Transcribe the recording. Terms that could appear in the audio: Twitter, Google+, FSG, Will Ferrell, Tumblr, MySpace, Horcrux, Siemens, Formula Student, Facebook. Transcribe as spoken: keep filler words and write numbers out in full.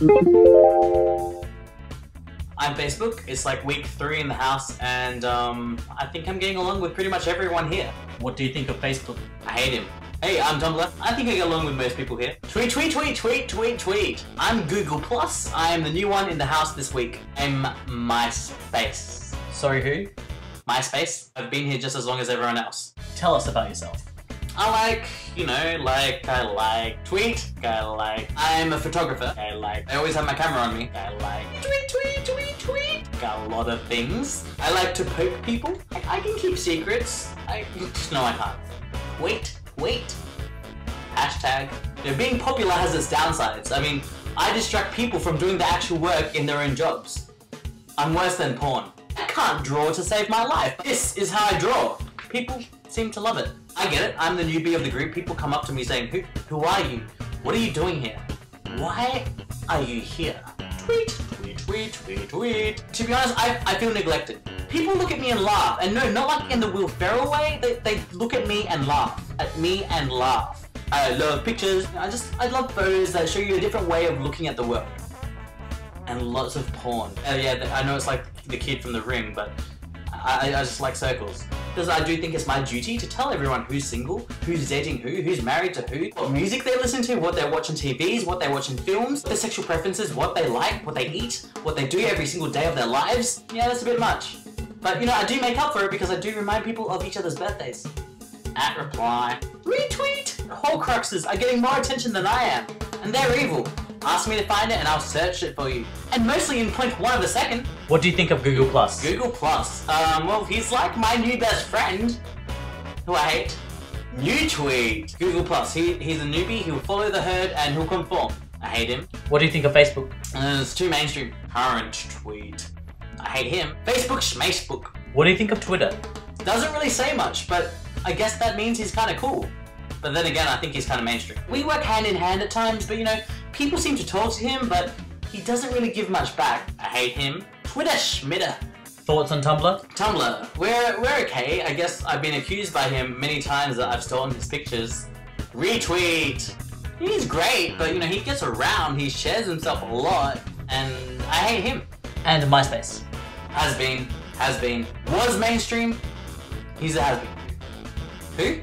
I'm Facebook. It's like week three in the house, and um, I think I'm getting along with pretty much everyone here. What do you think of Facebook? I hate him. Hey, I'm Tumblr. I think I get along with most people here. Tweet, tweet, tweet, tweet, tweet, tweet. I'm Google plus. I am the new one in the house this week. I'm MySpace. Sorry, who? MySpace. I've been here just as long as everyone else. Tell us about yourself. I like, you know, like, I like tweet. I like, I'm a photographer. I like, I always have my camera on me. I like tweet, tweet, tweet, tweet. Got a lot of things. I like to poke people. Like, I can keep secrets. I, no, I can't. Wait. Wait. Hashtag. You know, being popular has its downsides. I mean, I distract people from doing the actual work in their own jobs. I'm worse than porn. I can't draw to save my life. This is how I draw. People seem to love it. I get it. I'm the newbie of the group. People come up to me saying, Who, who are you? What are you doing here? Why are you here? Tweet, tweet, tweet, tweet, tweet. To be honest, I, I feel neglected. People look at me and laugh. And no, not like in the Will Ferrell way. They, they look at me and laugh. At me and laugh. I love pictures. I just, I love photos that show you a different way of looking at the world. And lots of porn. Oh yeah, I know it's like the kid from The Ring, but I, I just like circles. Because I do think it's my duty to tell everyone who's single, who's dating who, who's married to who, what music they listen to, what they watch on T Vs, what they watch in films, their sexual preferences, what they like, what they eat, what they do every single day of their lives. Yeah, that's a bit much. But you know, I do make up for it because I do remind people of each other's birthdays. At reply. Retweet! Horcruxes are getting more attention than I am, and they're evil. Ask me to find it and I'll search it for you. And mostly in point one of a second. What do you think of Google plus? Google plus. Um, well, he's like my new best friend, who I hate. New tweet. Google plus. He, he's a newbie, he'll follow the herd and he'll conform. I hate him. What do you think of Facebook? Uh, it's too mainstream. Current tweet. I hate him. Facebook Schmacebook. What do you think of Twitter? Doesn't really say much, but I guess that means he's kind of cool. But then again, I think he's kind of mainstream. We work hand in hand at times, but you know, people seem to talk to him, but he doesn't really give much back. I hate him. Twitter Schmitter. Thoughts on Tumblr? Tumblr. We're, we're okay. I guess I've been accused by him many times that I've stolen his pictures. Retweet. He's great, but you know, he gets around. He shares himself a lot, and I hate him. And MySpace. Has been. Has been. Was mainstream. He's a has-been. Who?